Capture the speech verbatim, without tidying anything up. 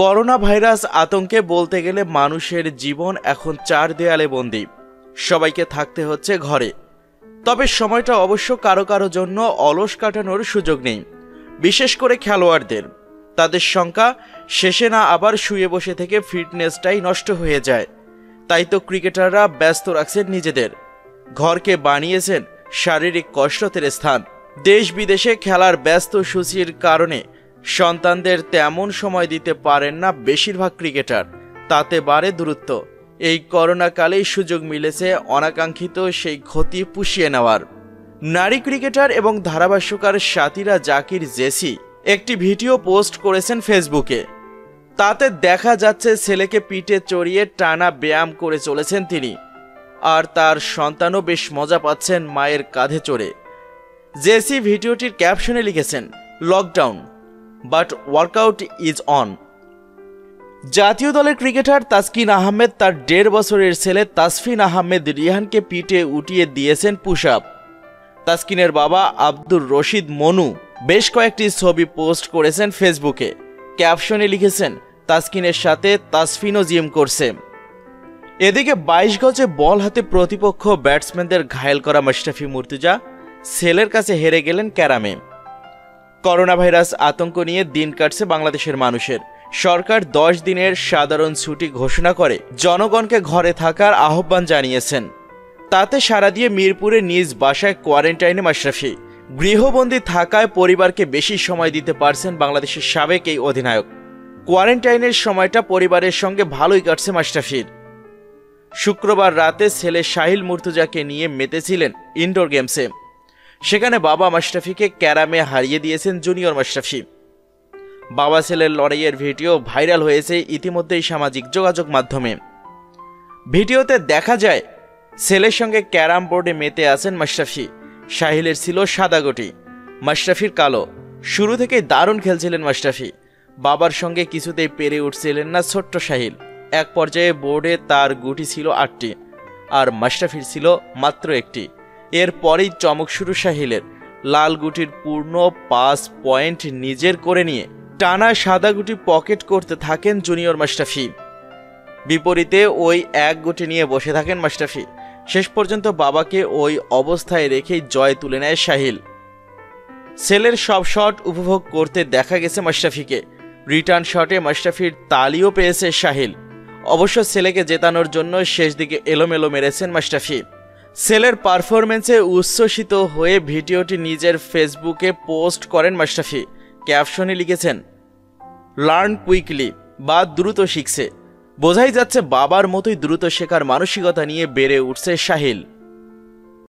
Corona virus আতঙ্কে বলতে গেলে মানুষের জীবন এখন চার দেয়ালে বন্দী, সবাইকে থাকতে হচ্ছে ঘরে। তবে সময়টা অবশ্য কারো কারো জন্য অলস কাটানোর সুযোগ নেই, বিশেষ করে খেলোয়াড়দের। তাদের শঙ্কা শেষে না আবার শুয়ে বসে থেকে ফিটনেসটাই নষ্ট হয়ে যায়। তাই তো ক্রিকেটাররা ব্যস্ত রাখছেন নিজেদের, ঘরকে বানিয়েছেন শারীরিক কসরতের স্থান। দেশ বিদেশে খেলার ব্যস্ত সূচির কারণে সন্তানদের তেমন সময় দিতে পারেন না বেশিরভাগ ক্রিকেটার, তাতে বাড়ে দূরত্ব। এই করোনাকালেই সুযোগ মিলেছে অনাকাঙ্ক্ষিত সেই ক্ষতি পুষিয়ে নেওয়ার। নারী ক্রিকেটার এবং ধারাভাষ্যকার সাতিরা জাকির জেসি একটি ভিডিও পোস্ট করেছেন ফেসবুকে। তাতে দেখা যাচ্ছে ছেলেকে পিঠে চড়িয়ে টানা ব্যায়াম করে চলেছেন তিনি, আর তার সন্তানও বেশ মজা পাচ্ছেন মায়ের কাঁধে চড়ে। জেসি ভিডিওটির ক্যাপশনে লিখেছেন, lockdown but workout is on. জাতীয় দলের ক্রিকেটার তাসকিন আহমেদ তার দেড় বছরের ছেলে তাসফিন আহমেদ রিহানকে পিঠে উঠিয়ে দিয়েছেন পুশ আপ। তাসকিনের বাবা আব্দুর রশিদ মনু বেশ কয়েকটি ছবি পোস্ট করেছেন ফেসবুকে। ক্যাপশনে লিখেছেন, তাসকিনের সাথে তাসফিনও জিম করছে। এদিকে বাইশ গজে বল হাতে প্রতিপক্ষ ব্যাটসম্যানদের ঘায়েল করা মাশরাফি মুর্তজা ছেলের কাছে হেরে গেলেন ক্যারামে। করোনা ভাইরাস আতঙ্ক নিয়ে দিন কাটছে বাংলাদেশের মানুষের। সরকার দশ দিনের সাধারণ ছুটি ঘোষণা করে জনগণকে ঘরে থাকার আহ্বান জানিয়েছেন। তাতে সাড়া দিয়ে মিরপুরে নিজ বাসায় কোয়ারেন্টাইনে মাশরাফি। গৃহবন্দী থাকায় পরিবারকে বেশি সময় দিতে পারছেন বাংলাদেশের সাবেক এই অধিনায়ক। কোয়ারেন্টাইনের সময়টা পরিবারের সঙ্গে ভালোই কাটছে মাশরাফির। শুক্রবার রাতে ছেলে সাহিল মুর্তজাকে নিয়ে মেতেছিলেন ইনডোর গেমসে। সেখানে বাবা মাশরাফিকে ক্যারামে হারিয়ে দিয়েছেন জুনিয়র মাশরাফি। বাবা ছেলের লড়াইয়ের ভিডিও ভাইরাল হয়েছে ইতিমধ্যেই সামাজিক যোগাযোগ মাধ্যমে। ভিডিওতে দেখা যায় ছেলের সঙ্গে ক্যারাম বোর্ডে মেতে আছেন মাশরাফি। সাহিলের ছিল সাদা গুটি, মাশরাফির কালো। শুরু থেকেই দারুণ খেলছিলেন মাশরাফি। বাবার সঙ্গে কিছুতেই পেরে উঠছিলেন না ছোট্ট সাহিল। এক পর্যায়ে বোর্ডে তার গুটি ছিল আটটি, আর মাশরাফির ছিল মাত্র একটি। এরপরেই চমক শুরু সাহিলের। লাল গুটির পূর্ণ পাঁচ পয়েন্ট নিজের করে নিয়ে টানা সাদা গুটি পকেট করতে থাকেন জুনিয়র মাশরাফি। বিপরীতে ওই এক গুটি নিয়ে বসে থাকেন মাশরাফি। শেষ পর্যন্ত বাবাকে ওই অবস্থায় রেখেই জয় তুলে নেয় সাহিল। ছেলের সব শট উপভোগ করতে দেখা গেছে মাশরাফিকে। রিটার্ন শটে মাশরাফির তালিও পেয়েছে সাহিল। অবশ্য ছেলেকে জেতানোর জন্য শেষ দিকে এলোমেলো মেরেছেন মাশরাফি। ছেলের পারফরমেন্সে উচ্ছ্বসিত হয়ে ভিডিওটি নিজের ফেসবুকে পোস্ট করেন মাশরাফি। ক্যাপশনে লিখেছেন, লার্ন কুইকলি বা দ্রুত শিখছে। বোঝাই যাচ্ছে বাবার মতোই দ্রুত শেখার মানসিকতা নিয়ে বেড়ে উঠছে সাহিল।